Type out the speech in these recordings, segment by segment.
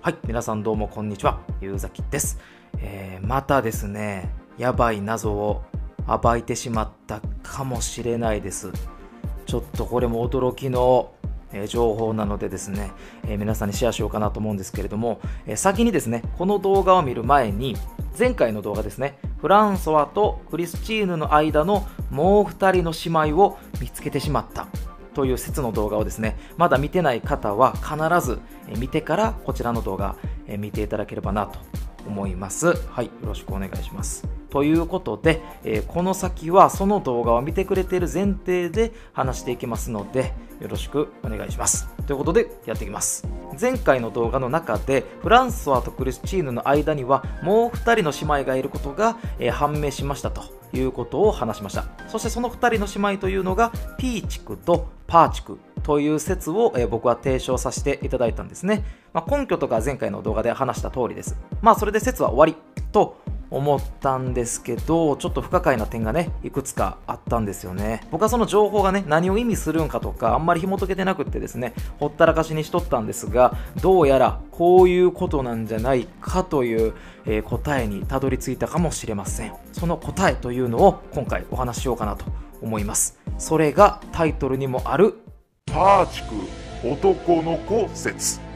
はい、皆さんどうもこんにちは、ゆうざきです。またですね、やばい謎を暴いてしまったかもしれないです。ちょっとこれも驚きの情報なのでですね、皆さんにシェアしようかなと思うんですけれども、先にですね、この動画を見る前に、前回の動画ですね、フランソワとクリスチーヌの間のもう2人の姉妹を見つけてしまった。という説の動画をですね、まだ見てない方は必ず見てからこちらの動画見ていただければなと思います。はい、よろしくお願いします。ということで、この先はその動画を見てくれている前提で話していきますので、よろしくお願いします。ということで、やっていきます。前回の動画の中で、フランソワとクリスチーヌの間にはもう2人の姉妹がいることが判明しましたと。いうことを話しました。そしてその2人の姉妹というのがピーチクとパーチクという説を僕は提唱させていただいたんですね。根拠とか前回の動画で話した通りです。それで説は終わりと思ったんですけど、ちょっと不可解な点がね、いくつかあったんですよね。僕はその情報がね、何を意味するんかとか、あんまり紐解けてなくってですね、ほったらかしにしとったんですが、どうやらこういうことなんじゃないかという、答えにたどり着いたかもしれません。その答えというのを今回お話ししようかなと思います。それがタイトルにもある、パーチク男の子説。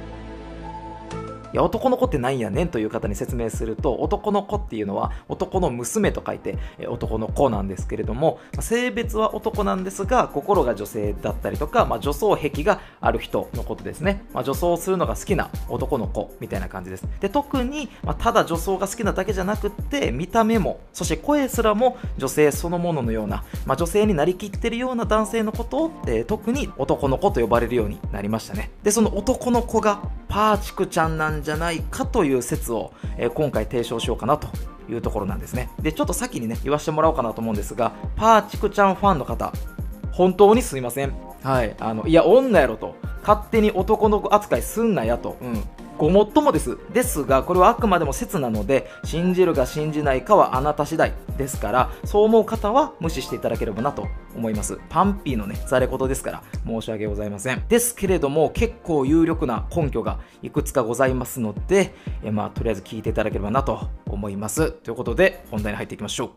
いや、男の子ってなんやねんという方に説明すると、男の子っていうのは男の娘と書いて男の子なんですけれども、性別は男なんですが心が女性だったりとか、女装癖がある人のことですね。女装するのが好きな男の子みたいな感じです。で、特に、ただ女装が好きなだけじゃなくって見た目もそして声すらも女性そのもののような、女性になりきってるような男性のことを、特に男の子と呼ばれるようになりましたね。で、その男の子がパーチクちゃんなんじゃないかという説を、今回提唱しようかなというところなんですね。で、ちょっと先にね、言わせてもらおうかなと思うんですが、パーチクちゃんファンの方、本当にすいません。はい、いや、女やろと、勝手に男の子扱いすんなやと、ごもっともです。ですが、これはあくまでも説なので、信じるか信じないかはあなた次第ですから、そう思う方は無視していただければなと思います。パンピーのね、ざれ言ですから、申し訳ございません。ですけれども、結構有力な根拠がいくつかございますので、とりあえず聞いていただければなと思います。ということで、本題に入っていきましょう。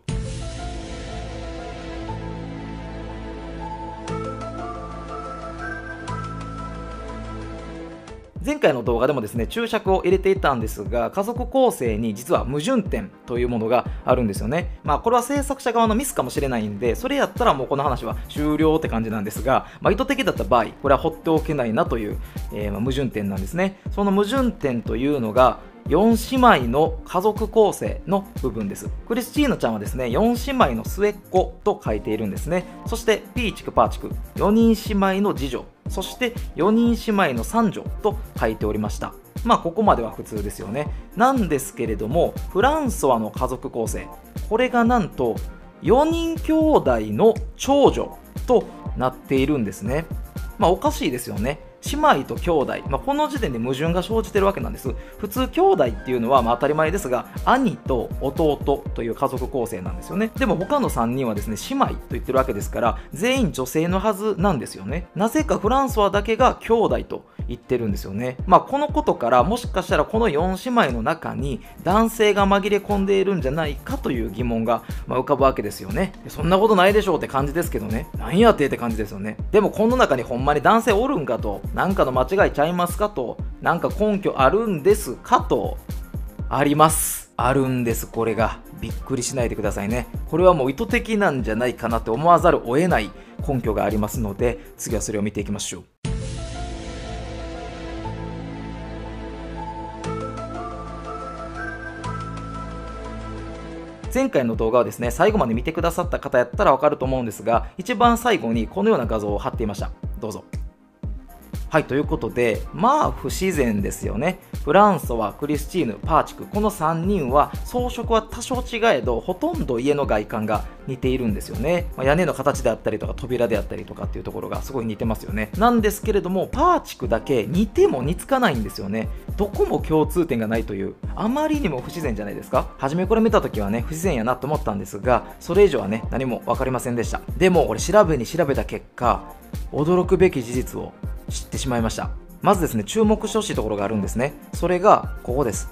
前回の動画でもですね、注釈を入れていたんですが、家族構成に実は矛盾点というものがあるんですよね。これは制作者側のミスかもしれないんで、それやったらもうこの話は終了って感じなんですが、意図的だった場合、これは放っておけないなという、矛盾点なんですね。その矛盾点というのが、4姉妹の家族構成の部分です。クリスチーヌちゃんはですね、4姉妹の末っ子と書いているんですね。そして、ピーチク、パーチク、4人姉妹の次女、そして4人姉妹の三女と書いておりました。ここまでは普通ですよね。なんですけれども、フランソワの家族構成、これがなんと4人兄弟の長女となっているんですね。おかしいですよね。姉妹と兄弟、この時点で矛盾が生じてるわけなんです。普通兄弟っていうのは当たり前ですが、兄と弟という家族構成なんですよね。でも他の3人はですね、姉妹と言ってるわけですから全員女性のはずなんですよね。なぜかフランソワだけが兄弟と言ってるんですよね。このことからもしかしたらこの4姉妹の中に男性が紛れ込んでいるんじゃないかという疑問が浮かぶわけですよね。そんなことないでしょうって感じですけどね。なんやってって感じですよね。でもこの中にほんまに男性おるんかと、なんかの間違いちゃいますかと、なんか根拠あるんですかと、あります。あるんです、これが。びっくりしないでくださいね。これはもう意図的なんじゃないかなって思わざるを得ない根拠がありますので、次はそれを見ていきましょう。前回の動画はですね、最後まで見てくださった方やったらわかると思うんですが、一番最後にこのような画像を貼っていました。どうぞ。はい、ということで、不自然ですよね。フランソワ、クリスチーヌ、パーチク、この3人は装飾は多少違えど、ほとんど家の外観が似ているんですよね。屋根の形であったりとか扉であったりとかっていうところがすごい似てますよね。なんですけれども、パーチクだけ似ても似つかないんですよね。どこも共通点がないという、あまりにも不自然じゃないですか。初めこれ見た時はね、不自然やなと思ったんですが、それ以上はね、何も分かりませんでした。でもこれ調べに調べた結果、驚くべき事実を知ってしまいました。まずですね、注目してほしいところがあるんですね。それがここです。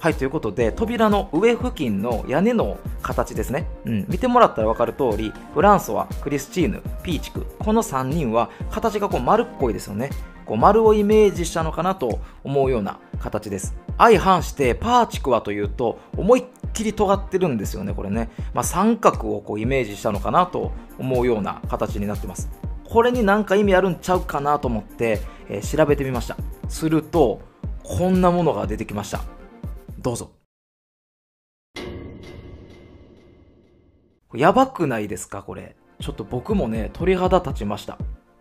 はい、ということで、扉の上付近の屋根の形ですね。見てもらったら分かる通り、フランソワ、クリスチーヌ、ピーチク、この3人は形がこう丸っこいですよね。こう丸をイメージしたのかなと思うような形です。相反してパーチクはというと、思いっきり尖ってるんですよね、これね。三角をこうイメージしたのかなと思うような形になってます。これになんか意味あるんちゃうかなと思って、調べてみました。すると、こんなものが出てきました。どうぞ。やばくないですかこれ。ちょっと僕もね、鳥肌立ちました。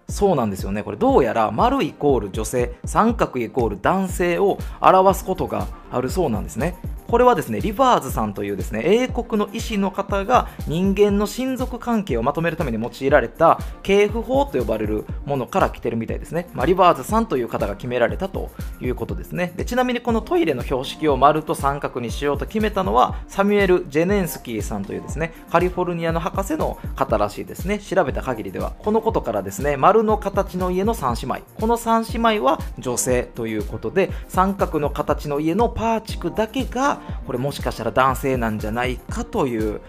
そうなんですよね。これどうやら丸イコール女性、三角イコール男性を表すことがあるそうなんですね。これはですね、リバーズさんというですね、英国の医師の方が人間の親族関係をまとめるために用いられた系譜法と呼ばれるものから来てるみたいですね。リバーズさんという方が決められたということですね。で、ちなみにこのトイレの標識を丸と三角にしようと決めたのはサミュエル・ジェネンスキーさんというですね、カリフォルニアの博士の方らしいですね。調べた限りでは。このことからですね、丸の形の家の3姉妹。この3姉妹は女性ということで、三角の形の家のパーチクだけがこれもしかしたら男性なんじゃないかという、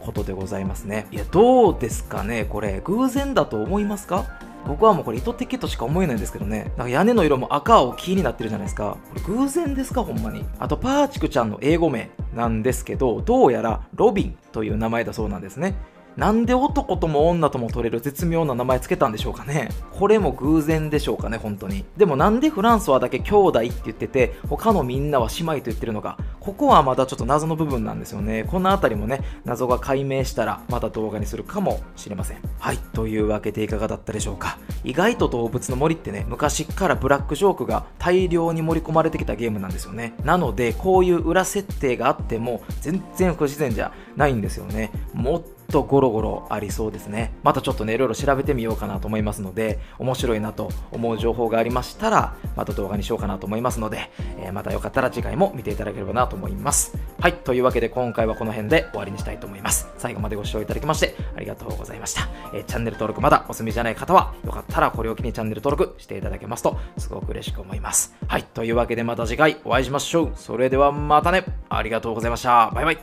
ことでございますね。いや、どうですかねこれ、偶然だと思いますか？僕はもうこれ意図的としか思えないんですけどね。なんか屋根の色も赤青黄になってるじゃないですか。これ偶然ですかほんまに。あとパーチクちゃんの英語名なんですけど、どうやらロビンという名前だそうなんですね。なんで男とも女とも取れる絶妙な名前つけたんでしょうかね。これも偶然でしょうかね、本当に。でもなんでフランソワだけ兄弟って言ってて、他のみんなは姉妹と言ってるのか。ここはまだちょっと謎の部分なんですよね。この辺りもね、謎が解明したらまた動画にするかもしれません。はい、というわけでいかがだったでしょうか。意外と動物の森ってね、昔からブラックジョークが大量に盛り込まれてきたゲームなんですよね。なので、こういう裏設定があっても全然不自然じゃないんですよね。もっとゴロゴロありそうですね。またちょっとね、いろいろ調べてみようかなと思いますので、面白いなと思う情報がありましたら、また動画にしようかなと思いますので、またよかったら次回も見ていただければなと思います。はい、というわけで今回はこの辺で終わりにしたいと思います。最後までご視聴いただきましてありがとうございました。チャンネル登録まだお済みじゃない方は、よかったらこれを機にチャンネル登録していただけますと、すごく嬉しく思います。はい、というわけでまた次回お会いしましょう。それではまたね。ありがとうございました。バイバイ。